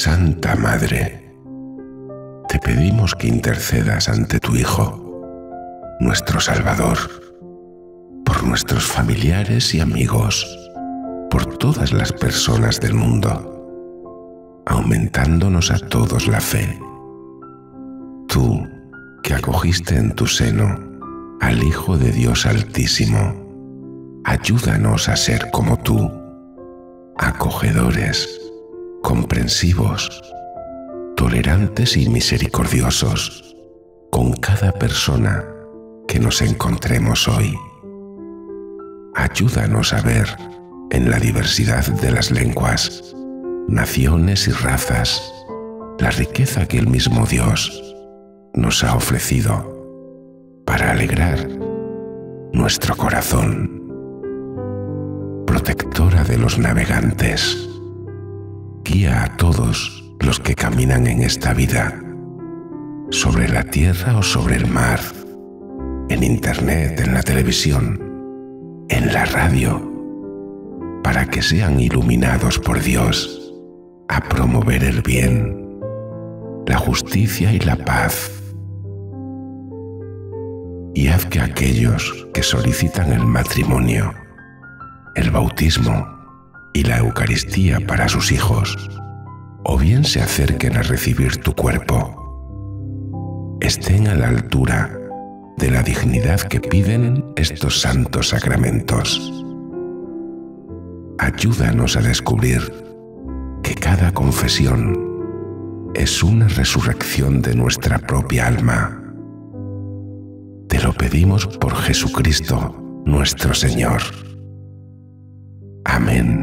Santa Madre, te pedimos que intercedas ante tu Hijo, nuestro Salvador, por nuestros familiares y amigos, por todas las personas del mundo, aumentándonos a todos la fe. Tú, que acogiste en tu seno al Hijo de Dios Altísimo, ayúdanos a ser como tú, acogedores, comprensivos, tolerantes y misericordiosos con cada persona que nos encontremos hoy. Ayúdanos a ver en la diversidad de las lenguas, naciones y razas, la riqueza que el mismo Dios nos ha ofrecido para alegrar nuestro corazón. Protectora de los navegantes, guía a todos los que caminan en esta vida, sobre la tierra o sobre el mar, en internet, en la televisión, en la radio, para que sean iluminados por Dios a promover el bien, la justicia y la paz. Y haz que aquellos que solicitan el matrimonio, el bautismo y la Eucaristía para sus hijos, o bien se acerquen a recibir tu cuerpo, estén a la altura de la dignidad que piden estos santos sacramentos. Ayúdanos a descubrir que cada confesión es una resurrección de nuestra propia alma. Te lo pedimos por Jesucristo, nuestro Señor. Amén.